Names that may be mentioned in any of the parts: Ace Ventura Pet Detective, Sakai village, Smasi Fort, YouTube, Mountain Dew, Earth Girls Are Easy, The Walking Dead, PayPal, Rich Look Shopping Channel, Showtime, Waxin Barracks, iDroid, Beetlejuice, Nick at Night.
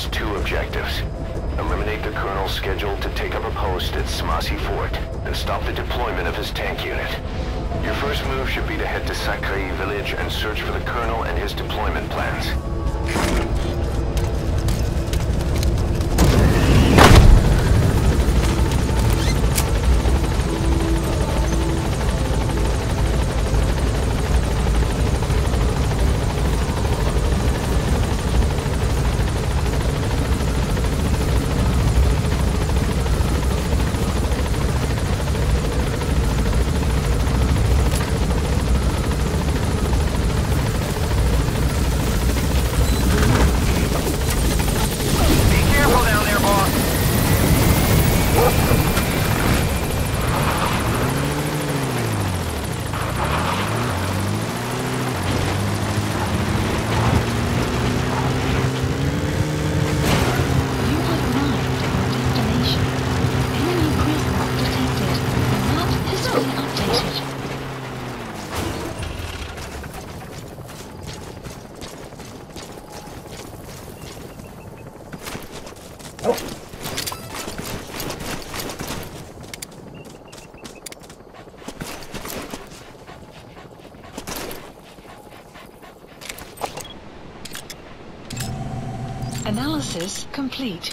has two objectives. Eliminate the colonel scheduled to take up a post at Smasi Fort and stop the deployment of his tank unit. Your first move should be to head to Sakai village and search for the colonel and his deployment plans. Analysis complete.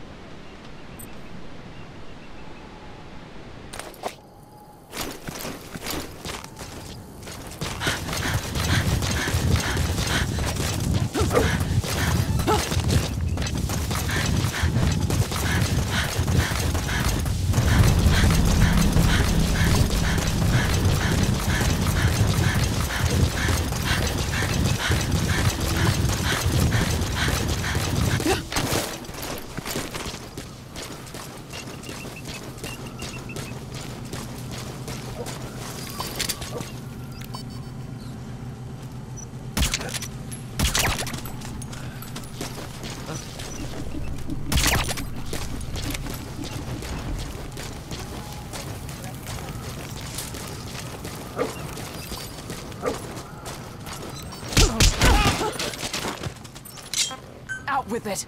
Out with it!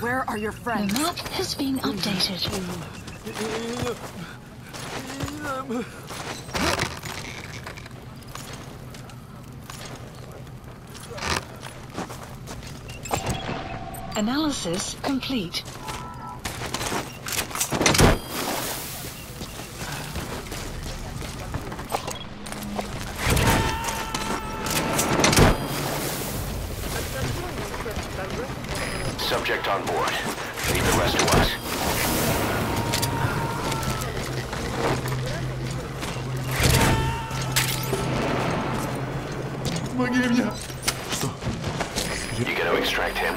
Where are your friends? The map is being updated. Analysis complete. Subject on board. Leave the rest to us. You gonna extract him?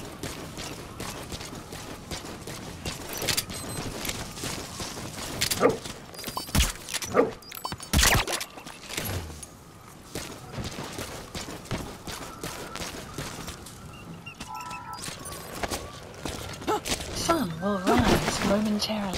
Sun will rise momentarily.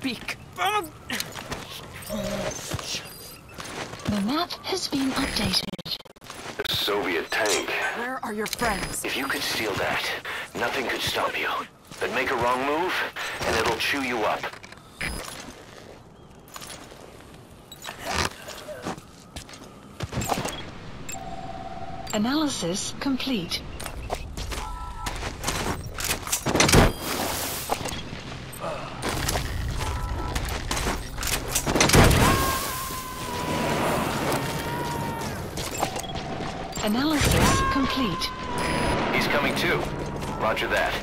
peak. The map has been updated. Soviet tank. Where are your friends? If you could steal that, nothing could stop you. But make a wrong move, and it'll chew you up. Analysis complete. Analysis complete. He's coming too. Roger that.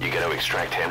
You gotta extract him.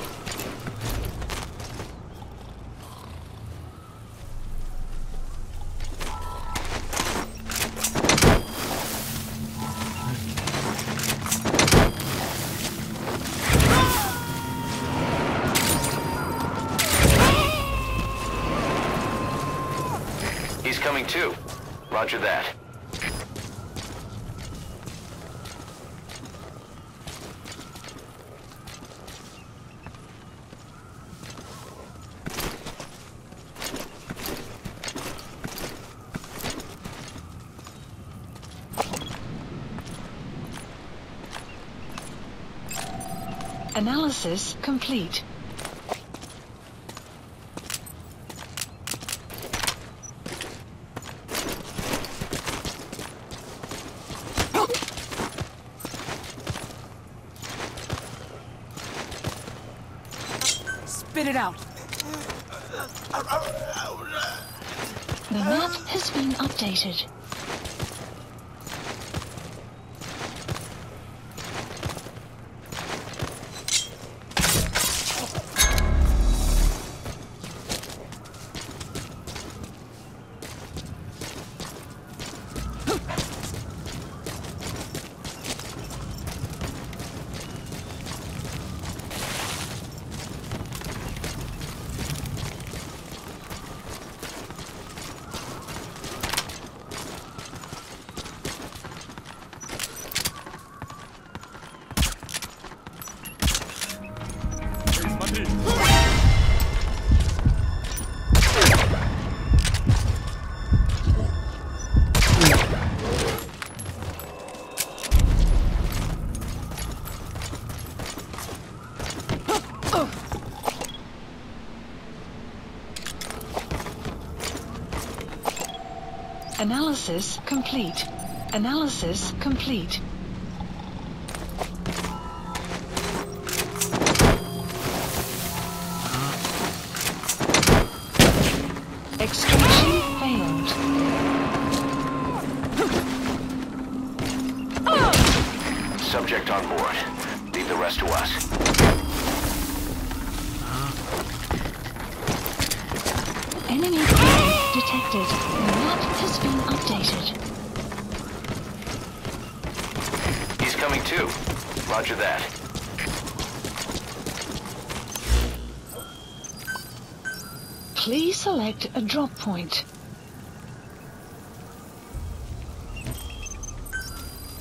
He's coming too. Roger that. Analysis complete. Spit it out. The map has been updated. Analysis complete. Analysis complete. Extraction failed. Subject on board. Leave the rest to us. Enemy detected. The map has been updated. He's coming too. Roger that. Please select a drop point.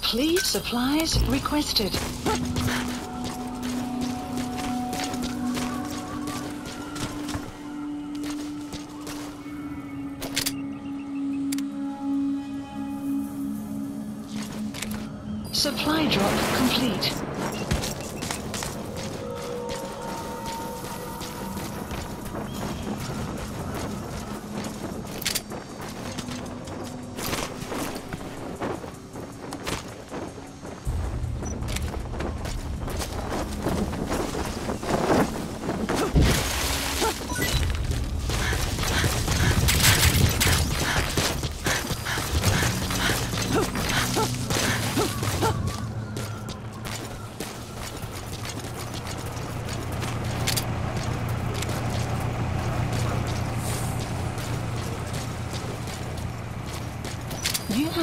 Please supplies requested. Supply drop complete. You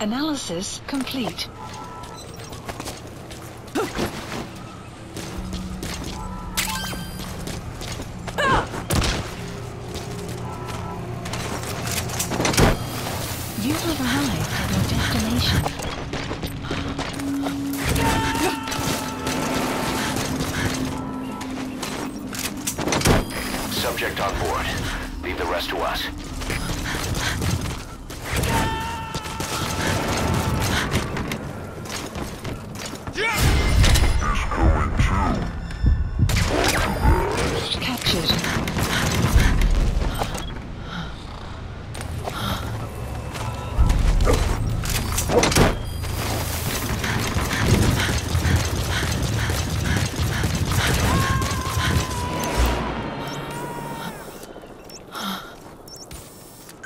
Analysis complete. You have arrived at your destination. Subject on board. Leave the rest to us.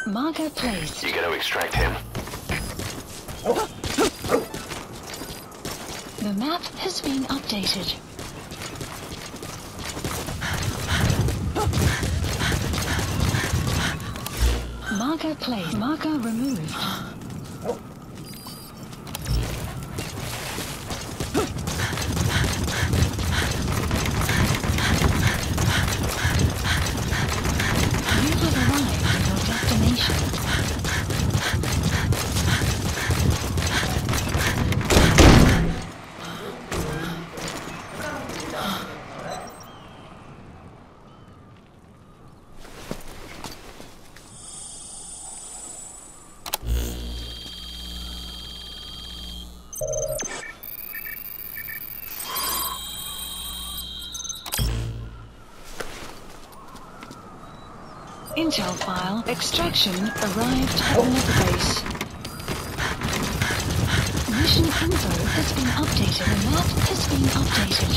Marker placed. You gotta extract him. The map has been updated. Marker placed. Marker removed. Intel file extraction arrived at the base. Mission info has been updated. The map has been updated.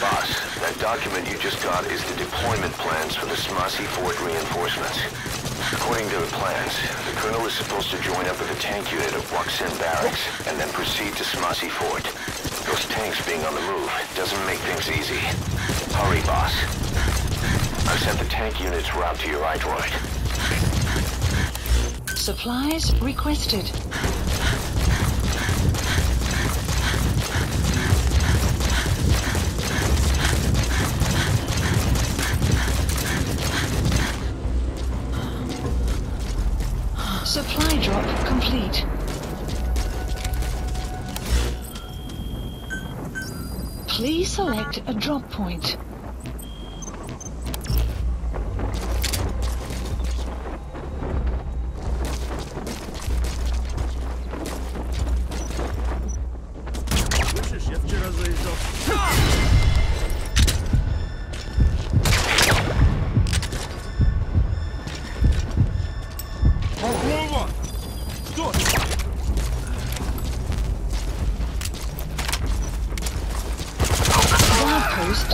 Boss, that document you just got is the deployment plans for the Smasi Fort reinforcements. According to the plans, the colonel is supposed to join up with a tank unit at Waxin Barracks and then proceed to Smasi Fort. Those tanks being on the move doesn't make things easy. Hurry, boss. I've sent the tank unit's route to your iDroid. Supplies requested. Supply drop complete. Please select a drop point.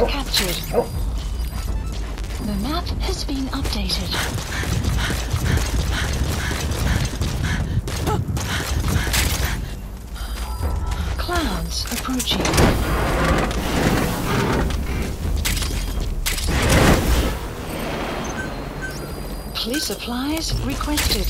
Captured. The map has been updated. Clouds approaching. Police supplies requested.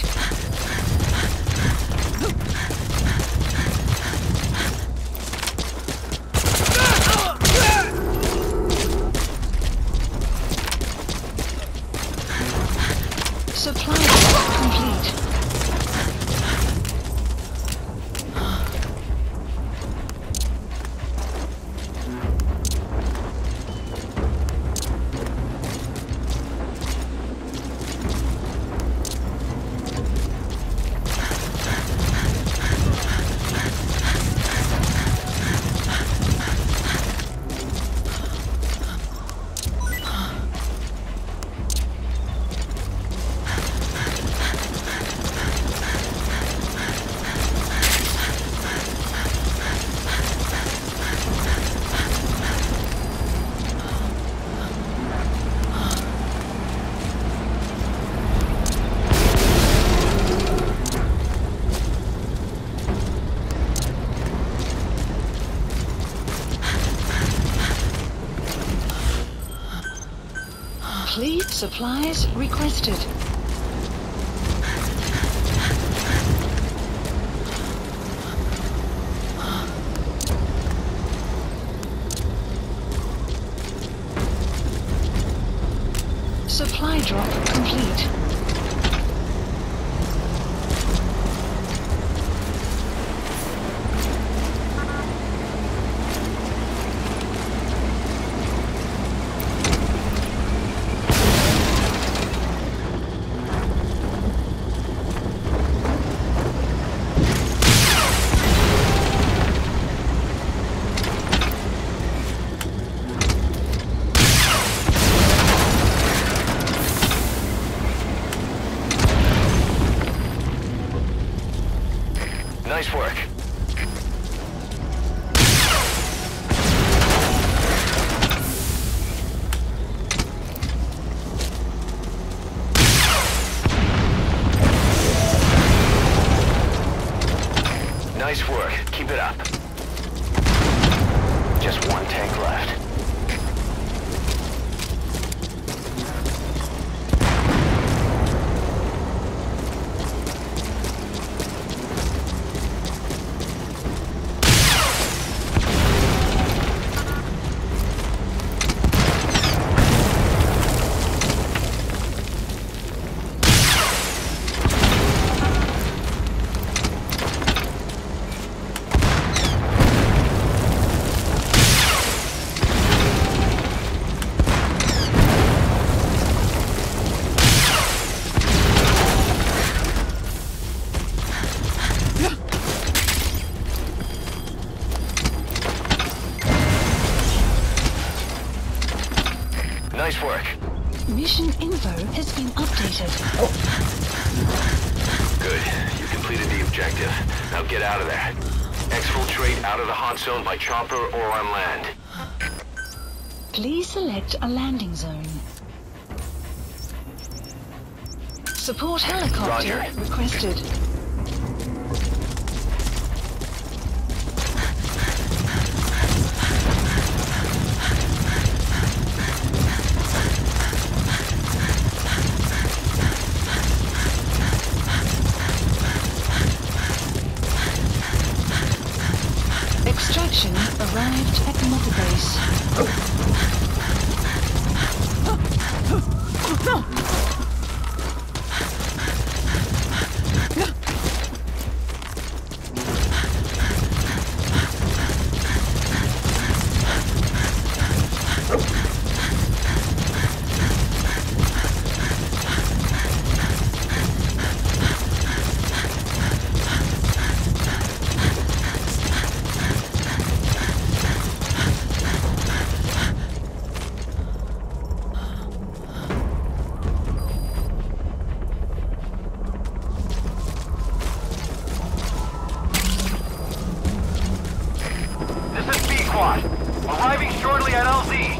Supply complete. Complete supplies requested. Supply drop complete. Nice work. Nice work. Keep it up. Just one tank left. Nice work. Mission info has been updated. Good. You completed the objective. Now get out of there. Exfiltrate out of the hot zone by chopper or on land. Please select a landing zone. Support helicopter requested. Extraction arrived at the mother base. Arriving shortly at LZ.